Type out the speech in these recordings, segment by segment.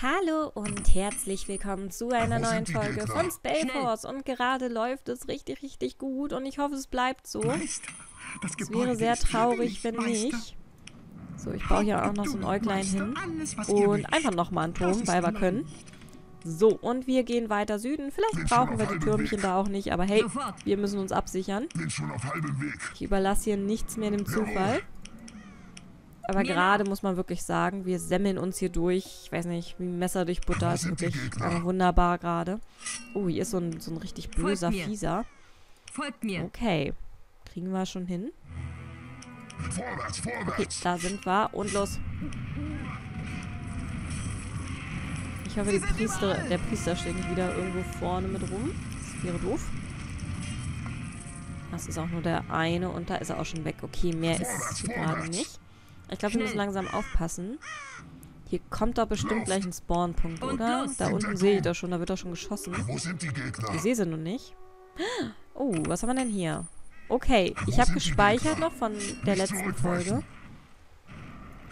Hallo und herzlich willkommen zu einer neuen Folge von SpellForce. Und gerade läuft es richtig, richtig gut und ich hoffe, es bleibt so. Es wäre sehr traurig, wenn nicht. So, ich baue hier auch noch so ein Äuglein hin und einfach nochmal einen Turm, weil wir können. So, und wir gehen weiter Süden. Vielleicht brauchen wir die Türmchen da auch nicht, aber hey, wir müssen uns absichern. Ich überlasse hier nichts mehr dem Zufall. Aber gerade muss man wirklich sagen, wir semmeln uns hier durch. Ich weiß nicht, wie ein Messer durch Butter. Ist wirklich wunderbar gerade. Oh, hier ist so ein richtig böser Fieser. Folgt mir. Okay. Kriegen wir schon hin. Vorwärts, vorwärts. Okay, da sind wir. Und los. Ich hoffe, der Priester steht nicht wieder irgendwo vorne mit rum. Das wäre doof. Das ist auch nur der eine und da ist er auch schon weg. Okay, mehr ist gerade nicht. Ich glaube, wir müssen langsam aufpassen. Hier kommt doch bestimmt gleich ein Spawnpunkt, oder? Da unten sehe ich doch schon, da wird doch schon geschossen. Ich sehe sie noch nicht. Oh, was haben wir denn hier? Okay, ich habe gespeichert noch von der letzten Folge.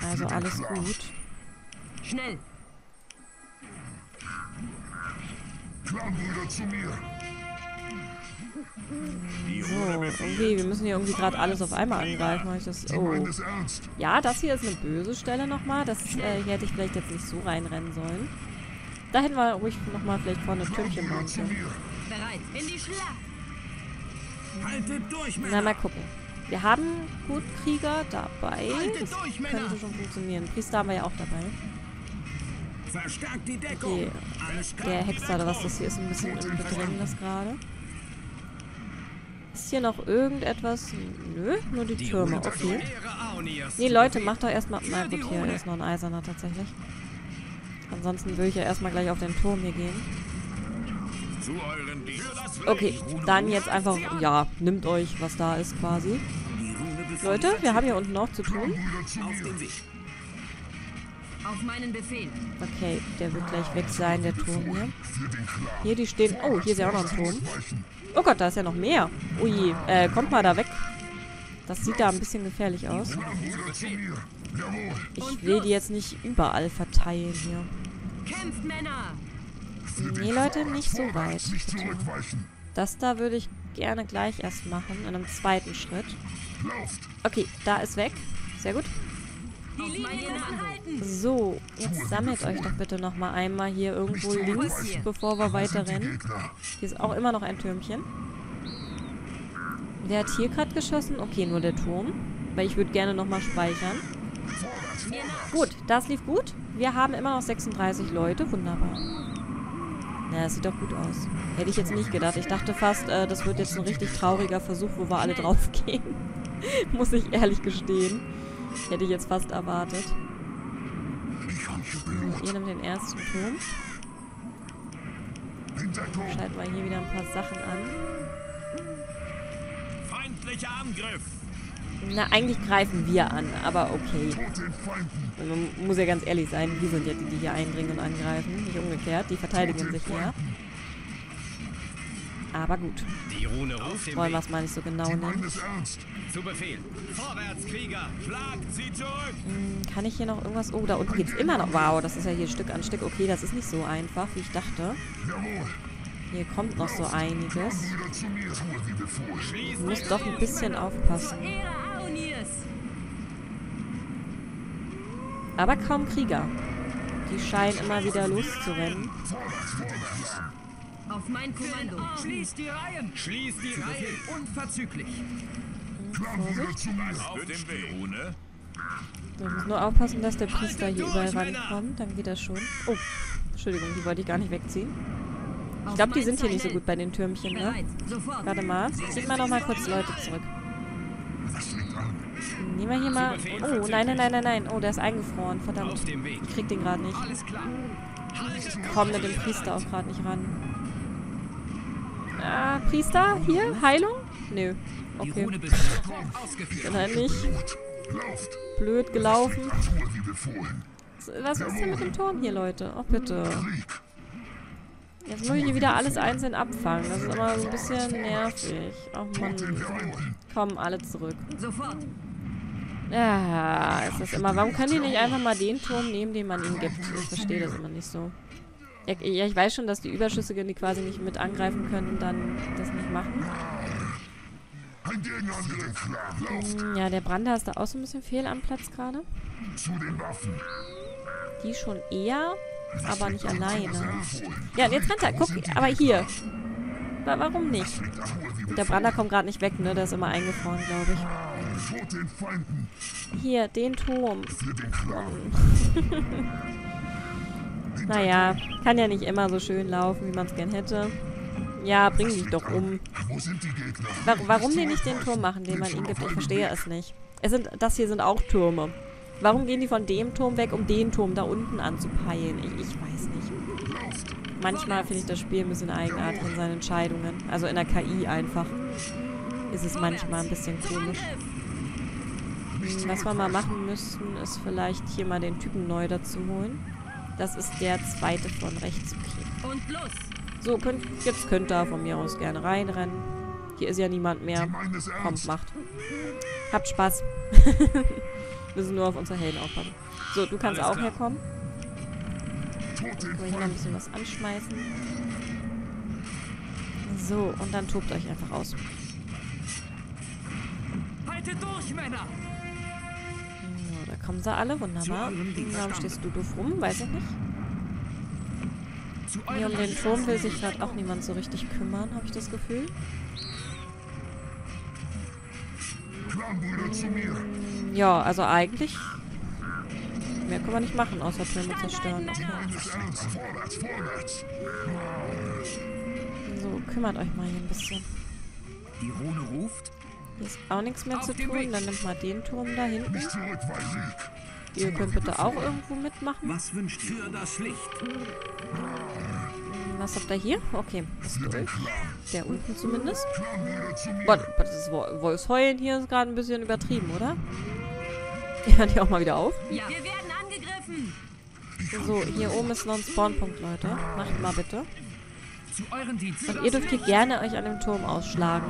Also alles gut. Schnell! So, okay, wir müssen hier irgendwie gerade alles auf einmal angreifen. Oh. Ja, das hier ist eine böse Stelle nochmal. Hier hätte ich vielleicht jetzt nicht so reinrennen sollen. Da hätten wir ruhig nochmal vielleicht vorne ein Türmchen bauen können. Na, mal gucken. Wir haben gut Krieger dabei. Das könnte schon funktionieren. Priester haben wir ja auch dabei. Okay, der Hexer oder was das hier ist, ein bisschen im Bedrängnis gerade. Ist hier noch irgendetwas? Nö, nur die Türme. Okay. Nee, Leute, macht doch erstmal... Na gut, hier ist noch ein Eiserner tatsächlich. Ansonsten würde ich ja erstmal gleich auf den Turm hier gehen. Okay, dann jetzt einfach... Ja, nimmt euch, was da ist quasi. Leute, wir haben hier unten noch zu tun. Okay, der wird gleich weg sein, der Turm hier. Hier, die stehen... Oh, hier ist ja auch noch ein Turm. Oh Gott, da ist ja noch mehr. Ui, kommt mal da weg. Das sieht da ein bisschen gefährlich aus. Ich will die jetzt nicht überall verteilen hier. Nee, Leute, nicht so weit. Bitte. Das da würde ich gerne gleich erst machen, in einem zweiten Schritt. Okay, da ist weg. Sehr gut. So, jetzt sammelt euch doch bitte nochmal einmal hier irgendwo links, bevor wir weiterrennen. Hier ist auch immer noch ein Türmchen. Wer hat hier gerade geschossen? Okay, nur der Turm. Weil ich würde gerne nochmal speichern. Gut, das lief gut. Wir haben immer noch 36 Leute. Wunderbar. Na, das sieht doch gut aus. Hätte ich jetzt nicht gedacht. Ich dachte fast, das wird jetzt ein richtig trauriger Versuch, wo wir alle draufgehen. Muss ich ehrlich gestehen. Hätte ich jetzt fast erwartet. Ihr nehmt den ersten Turm. Schalten wir hier wieder ein paar Sachen an. Feindlicher Angriff. Na, eigentlich greifen wir an, aber okay. Man muss ja ganz ehrlich sein, wir sind ja die, die hier eindringen und angreifen. Nicht umgekehrt, die verteidigen sich ja. Aber gut. Wollen wir es mal nicht so genau nennen. Kann ich hier noch irgendwas... Oh, da unten geht es immer noch... Wow, das ist ja hier Stück an Stück. Okay, das ist nicht so einfach, wie ich dachte. Hier kommt noch so einiges. Ich muss doch ein bisschen aufpassen. Aber kaum Krieger. Die scheinen immer wieder loszurennen. Auf mein Kommando. Schließt die Reihen. Schließt die Reihen. Unverzüglich. Wir müssen nur aufpassen, dass der Priester hier überall rankommt. Dann geht das schon. Oh, Entschuldigung, die wollte ich gar nicht wegziehen. Ich glaube, die sind hier nicht so gut bei den Türmchen, ne? Warte mal. Zieht mal nochmal kurz Leute zurück. Nehmen wir hier mal... Oh, nein, nein, nein, nein, nein. Oh, der ist eingefroren. Verdammt. Ich krieg den gerade nicht. Ich komme mit dem Priester auch gerade nicht ran. Ah, Priester? Hier? Heilung? Nö. Okay. Nein, nicht. Blöd gelaufen. Was ist denn mit dem Turm hier, Leute? Oh, bitte. Jetzt muss ich hier wieder alles einzeln abfangen. Das ist immer so ein bisschen nervig. Ach, Mann. Kommen alle zurück. Ist das immer. Warum kann die nicht einfach mal den Turm nehmen, den man ihnen gibt? Ich verstehe das immer nicht so. Ja, ich weiß schon, dass die Überschüssigen, die quasi nicht mit angreifen können, dann das nicht machen. Ja, der Brander ist da auch so ein bisschen fehl am Platz gerade. Die schon eher, aber nicht alleine. Ja, jetzt rennt er. Guck, aber hier. Warum nicht? Der Brander kommt gerade nicht weg, ne? Der ist immer eingefroren, glaube ich. Hier, den Turm. Naja, kann ja nicht immer so schön laufen, wie man es gern hätte. Ja, bring dich doch um. Warum die nicht den Turm machen, den man ihnen gibt? Ich verstehe es nicht. Das hier sind auch Türme. Warum gehen die von dem Turm weg, um den Turm da unten anzupeilen? Ich weiß nicht. Manchmal finde ich das Spiel ein bisschen eigenartig in seinen Entscheidungen. Also in der KI einfach. Ist es manchmal ein bisschen komisch. Was wir mal machen müssten, ist vielleicht hier mal den Typen neu dazu holen. Das ist der zweite von rechts. Okay. Und los! So, jetzt könnt ihr von mir aus gerne reinrennen. Hier ist ja niemand mehr. Kommt, macht. Habt Spaß. Wir sind nur auf unsere Helden aufpassen. So, du kannst auch herkommen. Können wir hier mal ein bisschen was anschmeißen. So, und dann tobt euch einfach aus. Haltet durch, Männer! So, da kommen sie alle, wunderbar. Warum stehst du doof rum? Weiß ich nicht. Hier um den Turm will sich gerade auch niemand so richtig kümmern, habe ich das Gefühl. Ja, also eigentlich... Mehr können wir nicht machen, außer Türme zerstören. Okay. So, kümmert euch mal hier ein bisschen. Die Rune ruft. Hier ist auch nichts mehr zu tun. Dann nimmt mal den Turm da hinten. Ihr könnt bitte auch irgendwo mitmachen. Was wünscht ihr für das Licht? Was habt ihr hier? Okay, ist durch. Der unten zumindest. Warte, das Wolfs Heulen hier ist gerade ein bisschen übertrieben, oder? Die hört ihr auch mal wieder auf. Ja. So, hier oben ist noch ein Spawnpunkt, Leute. Macht mal bitte. Und ihr dürft hier gerne euch an dem Turm ausschlagen.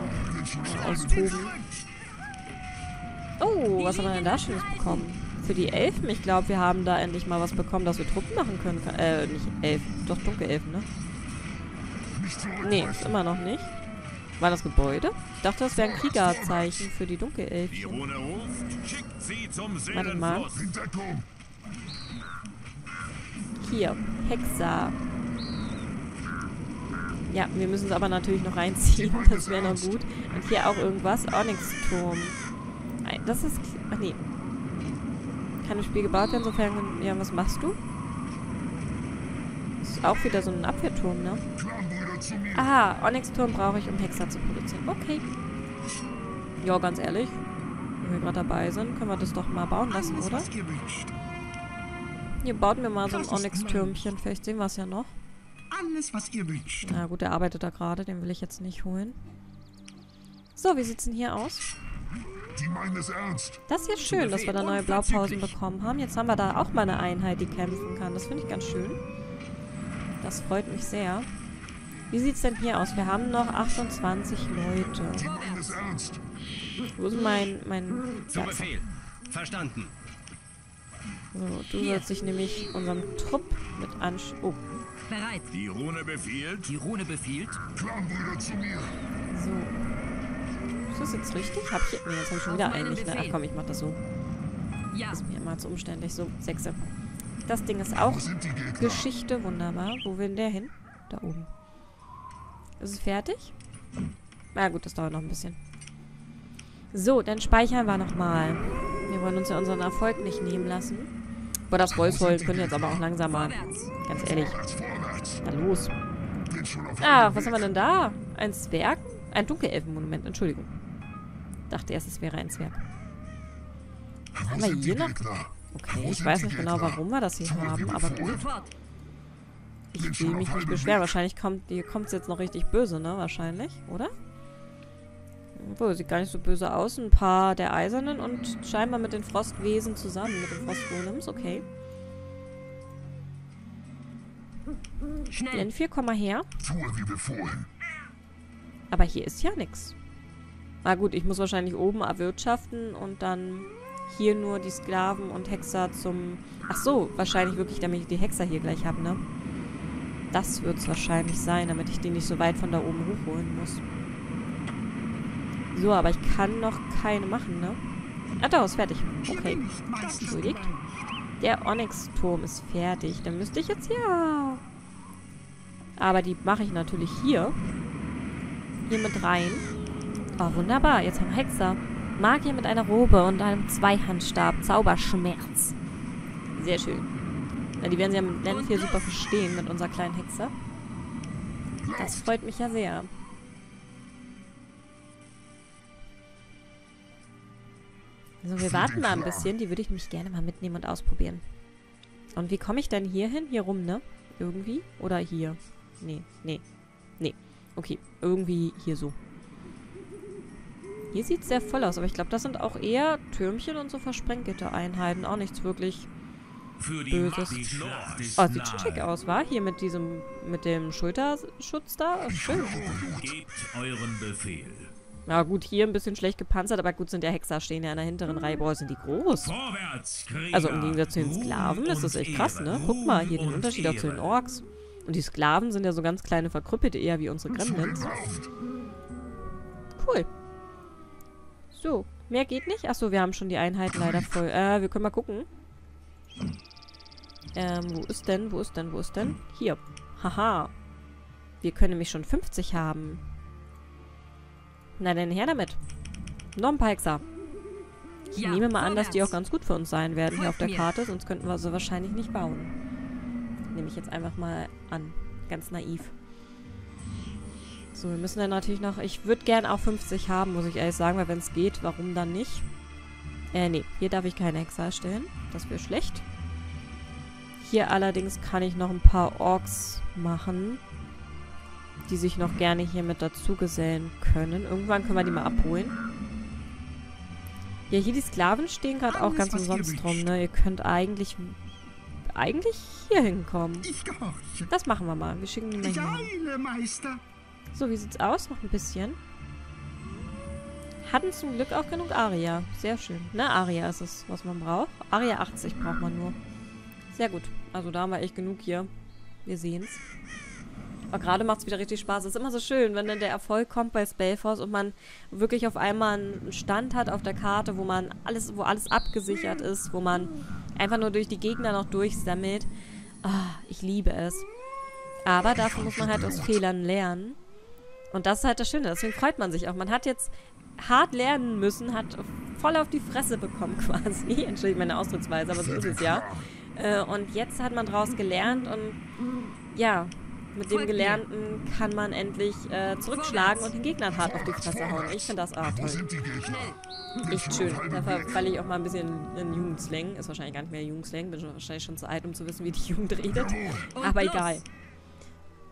Austoben. Oh, was haben wir denn da Schönes bekommen? Für die Elfen, ich glaube, wir haben da endlich mal was bekommen, dass wir Truppen machen können. Nicht Elfen. Doch, Dunkelelfen, ne? Nee, ist immer noch nicht. War das Gebäude? Ich dachte, das wäre ein Kriegerzeichen für die Dunkelelfen. Warte mal. Hier, Hexer. Ja, wir müssen es aber natürlich noch reinziehen. Das wäre noch gut. Und hier auch irgendwas. Onyx-Turm. Das ist... Ach nee. Kann das Spiel gebaut werden, sofern... Ja, was machst du? Das ist auch wieder so ein Abwehrturm, ne? Aha, Onyx-Turm brauche ich, um Hexer zu produzieren. Okay. Ja, ganz ehrlich. Wenn wir gerade dabei sind, können wir das doch mal bauen lassen, oder? Hier bauten wir mal so ein Onyx-Türmchen. Vielleicht sehen wir es ja noch. Alles, was ihr wünscht. Na gut, der arbeitet da gerade. Den will ich jetzt nicht holen. So, wie sieht's denn hier aus? Das ist ja schön, dass wir da neue Blaupausen bekommen haben. Jetzt haben wir da auch mal eine Einheit, die kämpfen kann. Das finde ich ganz schön. Das freut mich sehr. Wie sieht's denn hier aus? Wir haben noch 28 Leute. Wo ist mein... Zum Befehl. Verstanden. So, du sollst dich nämlich unserem Trupp mit anschließen. Oh. Bereit. Die Rune befiehlt. Die Rune befiehlt. Clanbrüder zu mir. So. Ist das jetzt richtig? Hab ich... Nee, jetzt habe ich schon wieder eigentlich... Ne? Ach komm, ich mach das so. Ja. Ist mir immer zu umständlich. So, 6. Das Ding ist auch Geschichte. Wunderbar. Wo will der hin? Da oben. Ist es fertig? Na gut, das dauert noch ein bisschen. So, dann speichern wir nochmal. Wir wollen uns ja unseren Erfolg nicht nehmen lassen. Boah, das Wolfsholen können jetzt aber auch langsam mal. Ganz ehrlich. Na los. Ah, was haben wir denn da? Ein Zwerg? Ein Dunkelelfenmonument, Entschuldigung. Dachte erst, es wäre ein Zwerg. Haben wir hier noch? Okay, ich weiß nicht genau, warum wir das hier haben, aber gut. Ich will mich nicht beschweren. Wahrscheinlich kommt es jetzt noch richtig böse, ne? Wahrscheinlich, oder? Obwohl, sieht gar nicht so böse aus. Ein paar der Eisernen und scheinbar mit den Frostwesen zusammen, mit den Frostgolems, okay. N4, komm mal her. Aber hier ist ja nichts. Na gut, ich muss wahrscheinlich oben erwirtschaften und dann hier nur die Sklaven und Hexer zum... Ach so, wahrscheinlich wirklich, damit ich die Hexer hier gleich habe, ne? Das wird es wahrscheinlich sein, damit ich die nicht so weit von da oben hochholen muss. So, aber ich kann noch keine machen, ne? Ah, da ist fertig. Okay. Entschuldigt. Der Onyx-Turm ist fertig. Dann müsste ich jetzt ja... Aber die mache ich natürlich hier. Hier mit rein. Oh, wunderbar. Jetzt haben wir Hexer. Magier mit einer Robe und einem Zweihandstab. Zauberschmerz. Sehr schön. Na, die werden sie ja mit Blend hier super verstehen, mit unserer kleinen Hexe. Das freut mich ja sehr. So, wir warten mal ein bisschen. Die würde ich nämlich gerne mal mitnehmen und ausprobieren. Und wie komme ich denn hier hin? Hier rum, ne? Irgendwie? Oder hier? Nee, nee, nee. Okay, irgendwie hier so. Hier sieht es sehr voll aus, aber ich glaube, das sind auch eher Türmchen und so Versprenggitter-Einheiten. Auch nichts wirklich Böses. Oh, sieht schon schick aus, wa? Hier mit diesem, mit dem Schulterschutz da. Schön. Gebt euren Befehl. Na gut, hier ein bisschen schlecht gepanzert, aber gut, sind ja Hexer, stehen ja in der hinteren Reihe. Boah, sind die groß. Also im Gegensatz zu den Sklaven, das ist echt krass, ne? Guck mal, hier den Unterschied auch zu den Orks. Und die Sklaven sind ja so ganz kleine Verkrüppelte, eher wie unsere Gremlins. Cool. So, mehr geht nicht. Achso, wir haben schon die Einheiten leider voll. Wir können mal gucken. Wo ist denn? Wo ist denn? Wo ist denn? Hier. Haha. Wir können nämlich schon 50 haben. Na denn, her damit. Noch ein paar Hexer. Ich nehme mal an, dass die auch ganz gut für uns sein werden hier auf der Karte, sonst könnten wir sie wahrscheinlich nicht bauen. Nehme ich jetzt einfach mal an. Ganz naiv. So, wir müssen dann natürlich noch... Ich würde gerne auch 50 haben, muss ich ehrlich sagen, weil wenn es geht, warum dann nicht? Nee, hier darf ich keine Hexer erstellen. Das wäre schlecht. Hier allerdings kann ich noch ein paar Orks machen, die sich noch gerne hier mit dazu gesellen können. Irgendwann können wir die mal abholen. Ja, hier die Sklaven stehen gerade auch ganz umsonst rum, ne? Ihr könnt eigentlich hier hinkommen. Das machen wir mal. Wir schicken die mal hier. So, wie sieht's aus? Noch ein bisschen. Hatten zum Glück auch genug Aria. Sehr schön. Ne, Aria ist es, was man braucht. Aria 80 braucht man nur. Sehr gut. Also da haben wir echt genug hier. Wir sehen's. Aber gerade macht's wieder richtig Spaß. Es ist immer so schön, wenn dann der Erfolg kommt bei SpellForce und man wirklich auf einmal einen Stand hat auf der Karte, wo alles abgesichert ist, wo man einfach nur durch die Gegner noch durchsammelt. Ah, ich liebe es. Aber dafür muss man halt aus Fehlern lernen. Und das ist halt das Schöne. Deswegen freut man sich auch. Man hat jetzt hart lernen müssen, hat voll auf die Fresse bekommen quasi. Entschuldigung, meine Ausdrucksweise, aber so ist es ja. Und jetzt hat man draus gelernt und ja, mit dem Gelernten kann man endlich zurückschlagen und den Gegnern hart auf die Fresse hauen. Ich finde das toll. Echt schön. Da verfalle ich auch mal ein bisschen in Jugendslang. Ist wahrscheinlich gar nicht mehr Jugendslang. Bin wahrscheinlich schon zu alt, um zu wissen, wie die Jugend redet. Aber egal.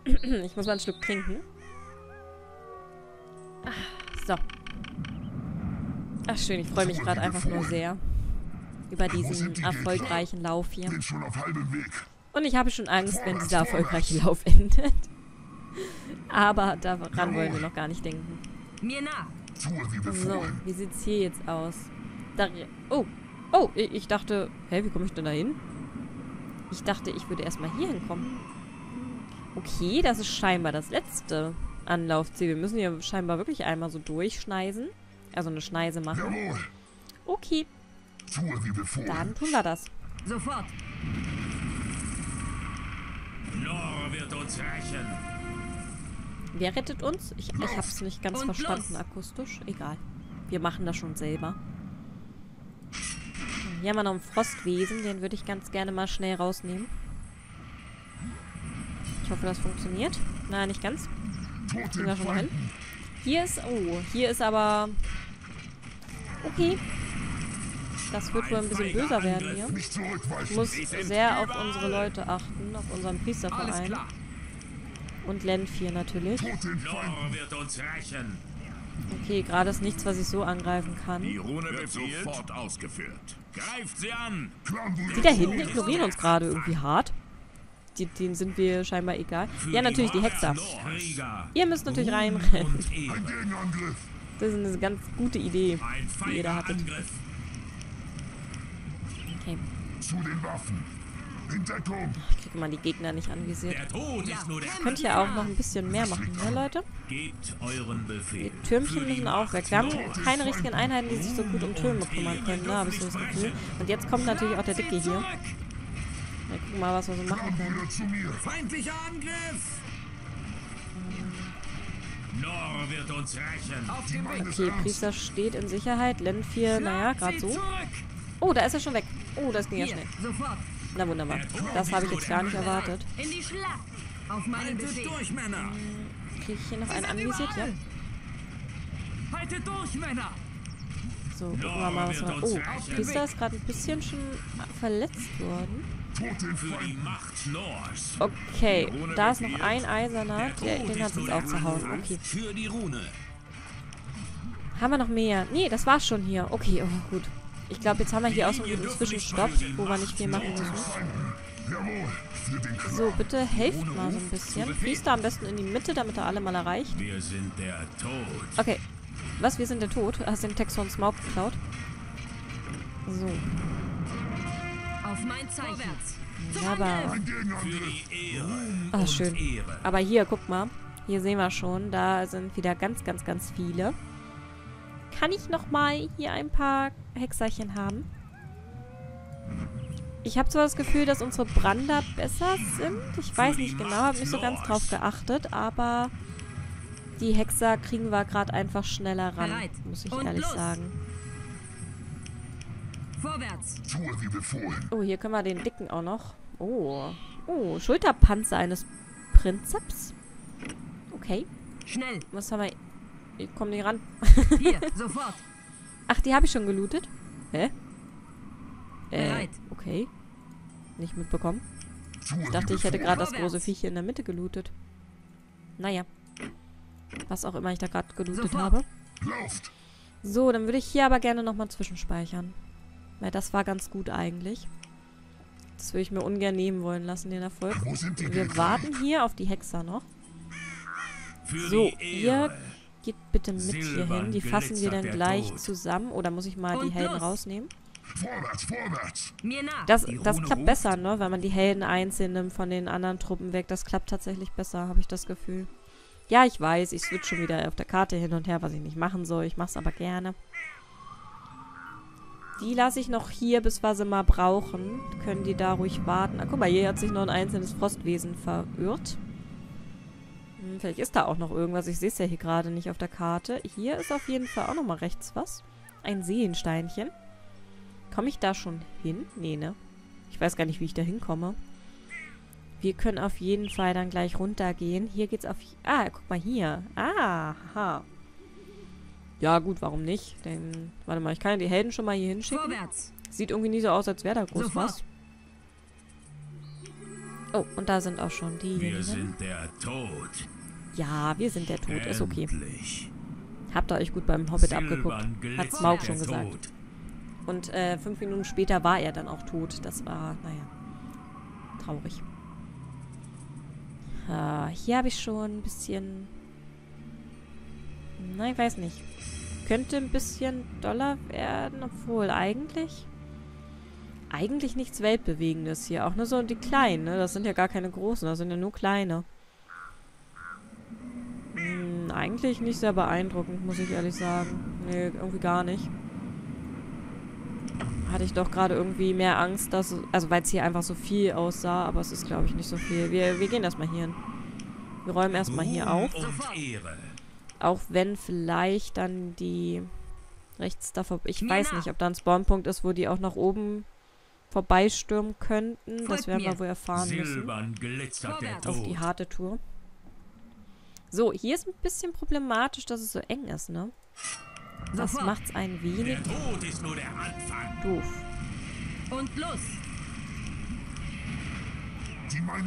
Ich muss mal einen Schluck trinken. So. Ach schön, ich freue mich gerade einfach nur sehr über diesen erfolgreichen Lauf hier. Und ich habe schon Angst, wenn dieser erfolgreiche Lauf endet. Aber daran wollen wir noch gar nicht denken. So, wie sieht es hier jetzt aus? Oh, oh, ich dachte... Hä, wie komme ich denn da hin? Ich dachte, ich würde erstmal hier hinkommen. Okay, das ist scheinbar das letzte Anlaufziel. Wir müssen hier scheinbar wirklich einmal so durchschneisen. Also eine Schneise machen. Okay. Dann tun wir das. Sofort. Lore wird uns rächen. Wer rettet uns? Ich hab's nicht ganz verstanden akustisch. Egal. Wir machen das schon selber. Hier haben wir noch einen Frostwesen. Den würde ich ganz gerne mal schnell rausnehmen. Ich hoffe, das funktioniert. Na, nicht ganz. Das kriegen wir schon mal hin. Hier ist... Oh, hier ist aber... Okay. Das wird wohl ein bisschen böser werden hier. Ich muss sehr auf unsere Leute achten, auf unseren Priesterverein. Und Lenfir natürlich. Okay, gerade ist nichts, was ich so angreifen kann. Die Rune wird sofort ausgeführt. Greift sie an! Die da hinten ignorieren uns gerade irgendwie hart. Denen sind wir scheinbar egal. Ja, natürlich, die Hexer. Ihr müsst natürlich reinrennen. Das ist eine ganz gute Idee, die ihr da hattet. Okay. Zu den Waffen. Hintergrund. Ich krieg mal die Gegner nicht anvisiert. Könnt ihr auch noch ein bisschen mehr machen, ne Leute? Die Türmchen müssen auch weg. Wir haben keine richtigen Einheiten, die sich so gut um Türme kümmern können, ne? Habe ich so das Gefühl. Und jetzt kommt natürlich auch der Dicke hier. Wir gucken mal, was wir so machen können. Feindlicher Angriff! Nor wird uns rächen. Okay, Priester steht in Sicherheit. Lenfir, naja, gerade so. Oh, da ist er schon weg. Oh, das ging ja schnell. Na wunderbar. Das habe ich jetzt gar nicht erwartet. Kriege ich hier noch einen anvisiert? Ja. So, gucken wir mal, was wir... Oh, Priester ist gerade ein bisschen schon verletzt worden. Okay, da ist noch ein Eiserner. Den hat es jetzt auch zu Hause. Okay. Haben wir noch mehr? Nee, das war's schon hier. Okay, oh, gut. Ich glaube, jetzt haben wir hier auch so einen Zwischenstopp, wo wir nicht viel machen müssen. So, bitte helft mal so ein bisschen. Priester am besten in die Mitte, damit er alle mal erreicht. Okay. Was, wir sind der Tod? Hast den Text von Smaug geklaut? So. Auf mein Zeichen. Aber... Ah, schön. Aber hier, guck mal. Hier sehen wir schon, da sind wieder ganz, ganz, ganz viele. Kann ich nochmal hier ein paar Hexerchen haben? Ich habe zwar das Gefühl, dass unsere Brander besser sind. Ich weiß nicht genau, habe nicht so ganz drauf geachtet, aber die Hexer kriegen wir gerade einfach schneller ran, muss ich ehrlich sagen. Oh, hier können wir den Dicken auch noch. Oh. Oh, Schulterpanzer eines Prinzeps. Okay. Schnell. Was haben wir? Ich komme nicht ran. Hier, sofort. Ach, die habe ich schon gelootet? Hä? Okay. Nicht mitbekommen. Ich dachte, ich hätte gerade das große Viech hier in der Mitte gelootet. Naja. Was auch immer ich da gerade gelootet habe. So, dann würde ich hier aber gerne nochmal zwischenspeichern. Weil das war ganz gut eigentlich. Das würde ich mir ungern nehmen wollen lassen, den Erfolg. Wir warten hier auf die Hexer noch. So, ihr... Geht bitte mit hier hin. Die fassen wir dann gleich zusammen. Oder muss ich mal die Helden rausnehmen? Das klappt besser, ne? Wenn man die Helden einzeln nimmt von den anderen Truppen weg. Das klappt tatsächlich besser, habe ich das Gefühl. Ja, ich weiß. Ich switch schon wieder auf der Karte hin und her, was ich nicht machen soll. Ich mache es aber gerne. Die lasse ich noch hier, bis wir sie mal brauchen. Können die da ruhig warten. Ah, guck mal, hier hat sich noch ein einzelnes Frostwesen verirrt. Vielleicht ist da auch noch irgendwas. Ich sehe es ja hier gerade nicht auf der Karte. Hier ist auf jeden Fall auch nochmal rechts was. Ein Seelensteinchen. Komme ich da schon hin? Nee, ne? Ich weiß gar nicht, wie ich da hinkomme. Wir können auf jeden Fall dann gleich runtergehen. Hier geht's auf... Ah, guck mal hier. Ah, haha. Ja, gut, warum nicht? Denn, warte mal, ich kann ja die Helden schon mal hier hinschicken. Vorwärts. Sieht irgendwie nie so aus, als wäre da groß was. Oh, und da sind auch schon die. Wir sind der Tod. Ja, wir sind der Tod. Ist okay. Habt ihr euch gut beim Hobbit abgeguckt. Hat Smaug schon gesagt. Und 5 Minuten später war er dann auch tot. Das war, naja, traurig. Hier habe ich schon ein bisschen... Nein, ich weiß nicht. Könnte ein bisschen doller werden, obwohl eigentlich... Eigentlich nichts Weltbewegendes hier. Auch nur so die Kleinen, ne? Das sind ja gar keine Großen. Das sind ja nur Kleine. Eigentlich nicht sehr beeindruckend, muss ich ehrlich sagen. Nee, irgendwie gar nicht. Hatte ich doch gerade irgendwie mehr Angst, dass... Also, weil es hier einfach so viel aussah. Aber es ist, glaube ich, nicht so viel. Wir gehen erstmal hier hin. Wir räumen erstmal hier auf. Auch wenn vielleicht dann die... Rechts da vorbei... Ich weiß nicht, ob da ein Spawnpunkt ist, wo die auch nach oben... vorbeistürmen könnten. Das werden wir wohl erfahren müssen. Auf die harte Tour. So, hier ist ein bisschen problematisch, dass es so eng ist, ne? Das macht's ein wenig doof. Und los! Ein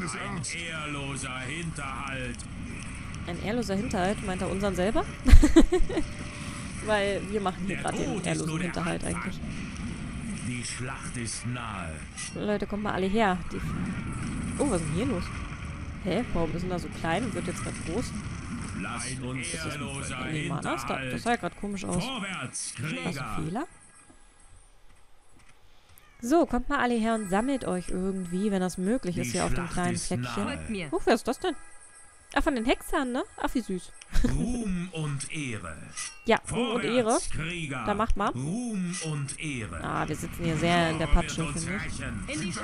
ehrloser Hinterhalt. Ein ehrloser Hinterhalt? Meint er unseren selber? Weil wir machen hier gerade den ehrlosen Hinterhalt eigentlich. Die Schlacht ist nahe. Leute, kommt mal alle her. Oh, was ist denn hier los? Hä? Warum ist denn da so klein und wird jetzt gerade groß? Lasst uns das sah ja gerade komisch aus. War das ein Fehler? So, kommt mal alle her und sammelt euch irgendwie, wenn das möglich ist, hier auf dem kleinen Fleckchen. Wer ist das denn? Ach, von den Hexern, ne? Ach, wie süß. Ruhm und Ehre. Ja, Ruhm und Ehre. Da macht mal. Ruhm und Ehre. Ah, wir sitzen hier sehr in der Patsche, finde ich.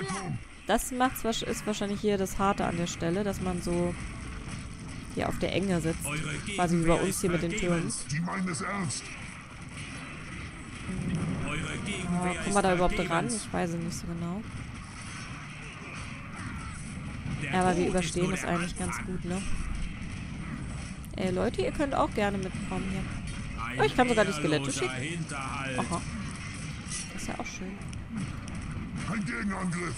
Das macht's, ist wahrscheinlich hier das Harte an der Stelle, dass man so hier auf der Enge sitzt. Quasi über uns hier mit den Türmen. Die meinen es ernst. Ja, kommen wir da überhaupt ran? Ich weiß es nicht so genau. Ja, aber wir überstehen das eigentlich ganz gut, ne? Ey, Leute, ihr könnt auch gerne mitkommen hier. Oh, ich kann sogar die Skelette schicken. Aha. Das ist ja auch schön. Ein Gegenangriff.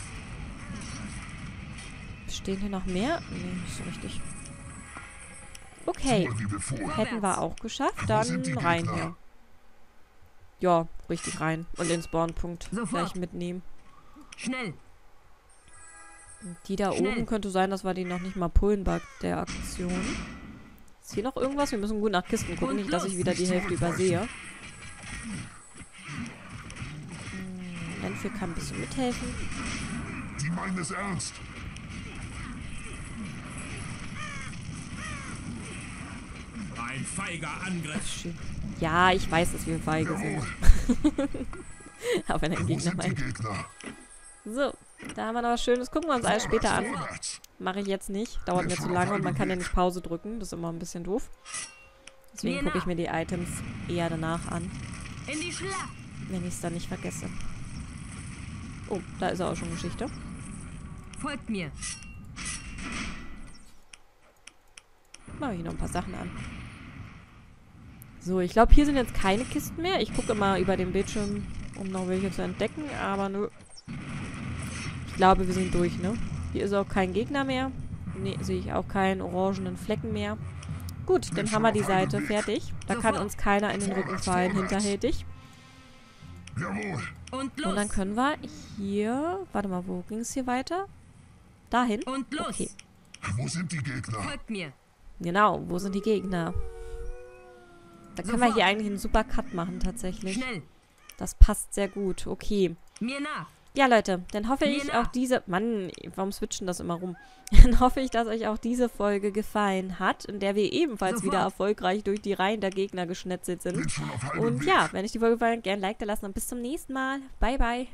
Stehen hier noch mehr? Nee, nicht so richtig. Okay. Hätten wir auch geschafft. Dann rein hier. Ja, richtig rein. Und den Spawnpunkt gleich mitnehmen. Schnell. Die da oben könnte sein, dass wir die noch nicht mal pullen bei der Aktion. Ist hier noch irgendwas? Wir müssen gut nach Kisten gucken, nicht, dass ich wieder die Hälfte übersehe. Renfield kann ein bisschen mithelfen. Die meinen es ernst. Ein feiger Angriff. Ja, ich weiß, dass wir feige sind. Auch wenn ein Gegner meint. So, da haben wir noch was Schönes. Gucken wir uns alles später an. Mache ich jetzt nicht. Dauert mir zu lange und man kann ja nicht Pause drücken. Das ist immer ein bisschen doof. Deswegen gucke ich mir die Items eher danach an. Wenn ich es dann nicht vergesse. Oh, da ist auch schon Geschichte. Folgt mir. Mache ich noch ein paar Sachen an. So, ich glaube, hier sind jetzt keine Kisten mehr. Ich gucke mal über den Bildschirm, um noch welche zu entdecken, aber nö. Ich glaube, wir sind durch, ne? Hier ist auch kein Gegner mehr. Ne, sehe ich auch keinen orangenen Flecken mehr. Gut, dann haben wir die Seite fertig. Da kann uns keiner in den Rücken fallen, hinterhältig. Und dann können wir hier... Warte mal, wo ging es hier weiter? Dahin? Okay. Wo sind die Gegner? Folgt mir. Genau, wo sind die Gegner? Da können wir hier eigentlich einen super Cut machen, tatsächlich. Das passt sehr gut. Okay. Ja, Leute, dann hoffe ich auch diese... Mann, warum switchen das immer rum? Dann hoffe ich, dass euch auch diese Folge gefallen hat, in der wir ebenfalls wieder erfolgreich durch die Reihen der Gegner geschnetzelt sind. Und ja, wenn euch die Folge gefallen hat, gerne ein Like da lassen und bis zum nächsten Mal. Bye, bye.